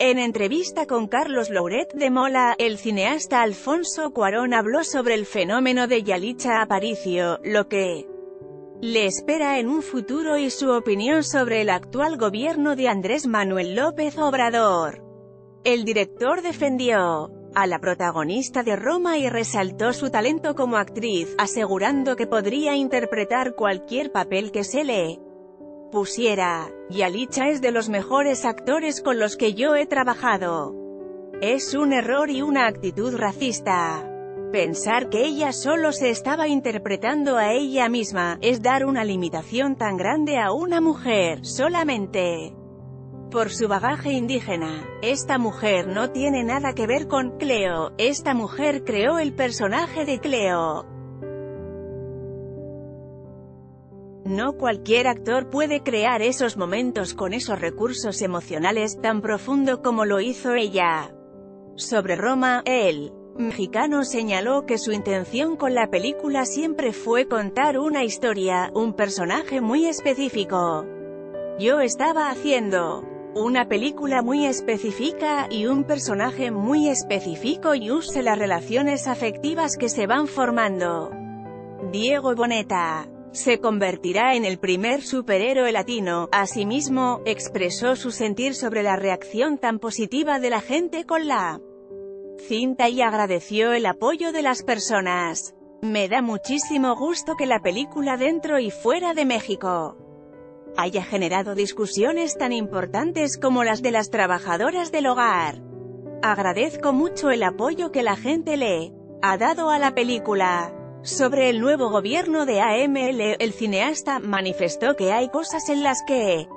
En entrevista con Carlos Loret de Mola, el cineasta Alfonso Cuarón habló sobre el fenómeno de Yalitza Aparicio, lo que le espera en un futuro y su opinión sobre el actual gobierno de Andrés Manuel López Obrador. El director defendió a la protagonista de Roma y resaltó su talento como actriz, asegurando que podría interpretar cualquier papel que se le pusiera. Yalitza es de los mejores actores con los que yo he trabajado. Es un error y una actitud racista. Pensar que ella solo se estaba interpretando a ella misma, es dar una limitación tan grande a una mujer, solamente por su bagaje indígena. Esta mujer no tiene nada que ver con Cleo, esta mujer creó el personaje de Cleo. No cualquier actor puede crear esos momentos con esos recursos emocionales, tan profundo como lo hizo ella. Sobre Roma, el mexicano señaló que su intención con la película siempre fue contar una historia, un personaje muy específico. Yo estaba haciendo una película muy específica, y un personaje muy específico, y use las relaciones afectivas que se van formando. Diego Boneta se convertirá en el primer superhéroe latino. Asimismo, expresó su sentir sobre la reacción tan positiva de la gente con la cinta y agradeció el apoyo de las personas. Me da muchísimo gusto que la película dentro y fuera de México haya generado discusiones tan importantes como las de las trabajadoras del hogar. Agradezco mucho el apoyo que la gente le ha dado a la película. Sobre el nuevo gobierno de AMLO, el cineasta manifestó que hay cosas en las que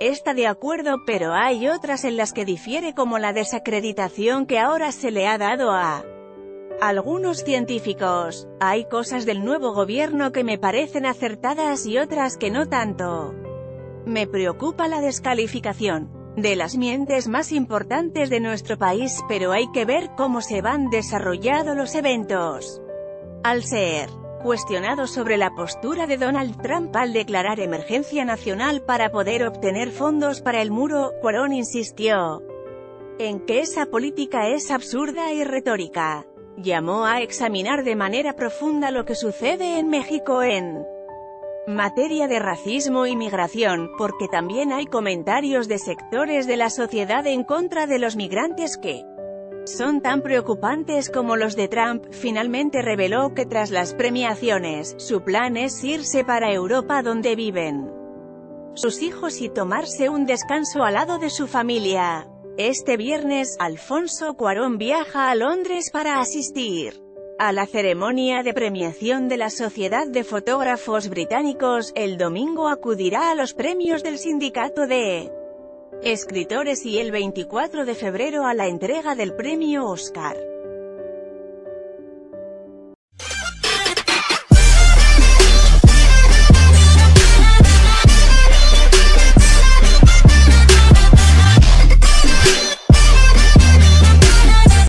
está de acuerdo, pero hay otras en las que difiere, como la desacreditación que ahora se le ha dado a algunos científicos. Hay cosas del nuevo gobierno que me parecen acertadas y otras que no tanto. Me preocupa la descalificación de las mentes más importantes de nuestro país, pero hay que ver cómo se van desarrollando los eventos. Al ser cuestionado sobre la postura de Donald Trump al declarar emergencia nacional para poder obtener fondos para el muro, Cuarón insistió en que esa política es absurda y retórica. Llamó a examinar de manera profunda lo que sucede en México en materia de racismo y migración, porque también hay comentarios de sectores de la sociedad en contra de los migrantes que son tan preocupantes como los de Trump. Finalmente reveló que tras las premiaciones, su plan es irse para Europa, donde viven sus hijos, y tomarse un descanso al lado de su familia. Este viernes, Alfonso Cuarón viaja a Londres para asistir a la ceremonia de premiación de la Sociedad de Fotógrafos Británicos. El domingo acudirá a los premios del Sindicato de Escritores y el 24 de febrero a la entrega del premio Oscar.